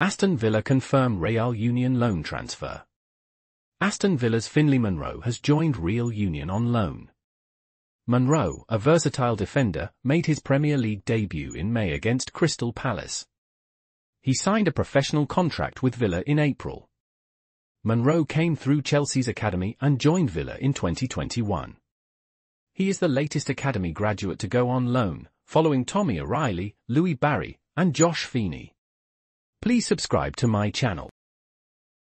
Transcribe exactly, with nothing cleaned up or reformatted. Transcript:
Aston Villa confirm Real Union loan transfer. Aston Villa's Finley Munroe has joined Real Union on loan. Munroe, a versatile defender, made his Premier League debut in May against Crystal Palace. He signed a professional contract with Villa in April. Munroe came through Chelsea's academy and joined Villa in twenty twenty-one. He is the latest academy graduate to go on loan, following Tommi O'Reilly, Louie Barry, and Josh Feeney. Please subscribe to my channel.